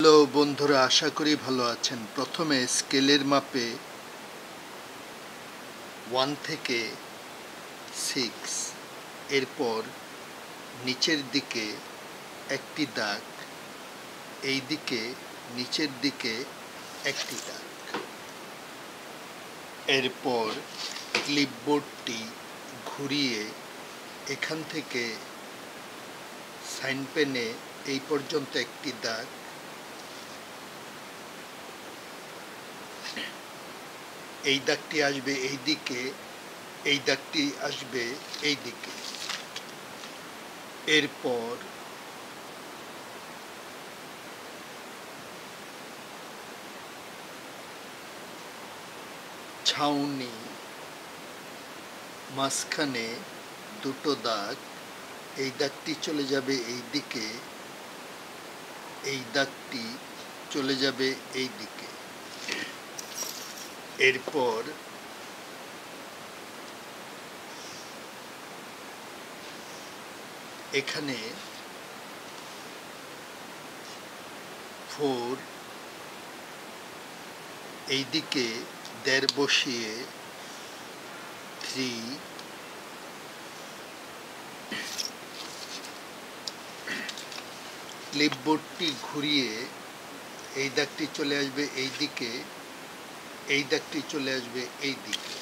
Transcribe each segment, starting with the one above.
Hello বন্ধুরা, আশা করি ভালো আছেন। প্রথমে স্কেলের মাপে 1 থেকে 6 এরপর নিচের দিকে একটি দাগ, এই দিকে নিচের দিকে একটি দাগ। এরপর ক্লিপবোর্ডটি ঘুরিয়ে এখান থেকে সাইন পেনে এই পর্যন্ত একটি দাগ, এই দাগটি আসবে এই দিকে, এই দাগটি আসবে এই দিকে। এরপর ছাউনি, মাঝখানে দুটো দাগ, এই দাগটি চলে যাবে এই দিকে, এই দাগটি চলে যাবে এই দিকে। এরপর এখানে 4 এইদিকে 1.5 বসিয়ে 3, ক্লিপবোর্ডটি ঘুরিয়ে এই দাগটি চলে আসবে এই দিকে, এই দাগটি চলে আসবে এই দিকে।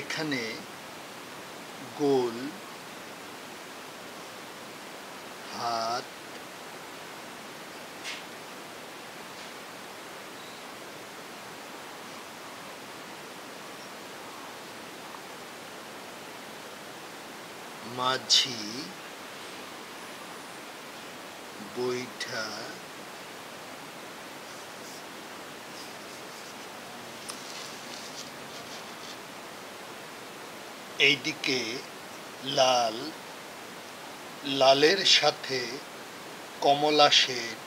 এখানে গোল, হাত, মাঝি, বৈঠা, এইদিকে লাল, লালের সাথে কমলা শেড,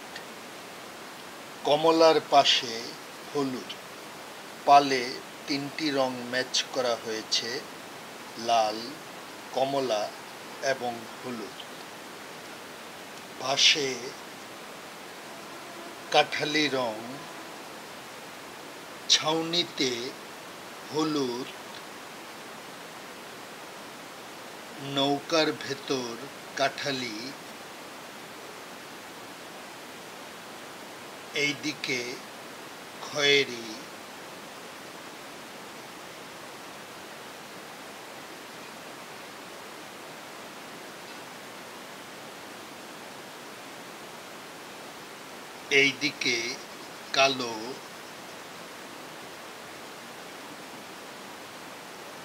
কমলার পাশে হলুদ। পালে 3টি রং ম্যাচ করা হয়েছে, লাল, কমলা এবং হলুদ। পাশে কাঠালি রং, ছাউনিতে হলুদ, নৌকার ভেতর কাঠালি, এইদিকে খয়েরি, এইদিকে কালো,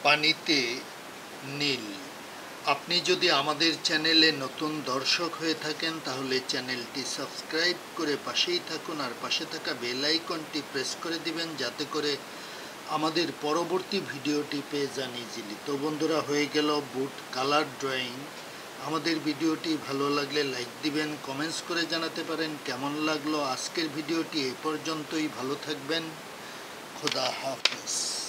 পানিতে নীল। আপনি যদি আমাদের চ্যানেলে নতুন দর্শক হয়ে থাকেন তাহলে চ্যানেলটি সাবস্ক্রাইব করে পাশেই থাকুন, আর পাশে থাকা বেল আইকনটি প্রেস করে দিবেন যাতে করে আমাদের পরবর্তী ভিডিওটি পেয়ে যান ইজিলি। তো বন্ধুরা, হয়ে গেল বুট কালার ড্রয়িং। আমাদের ভিডিওটি ভালো লাগলে লাইক দিবেন, কমেন্টস করে জানাতে পারেন কেমন লাগলো। আজকের ভিডিওটি এ পর্যন্তই। ভালো থাকবেন, খোদা হাফেজ।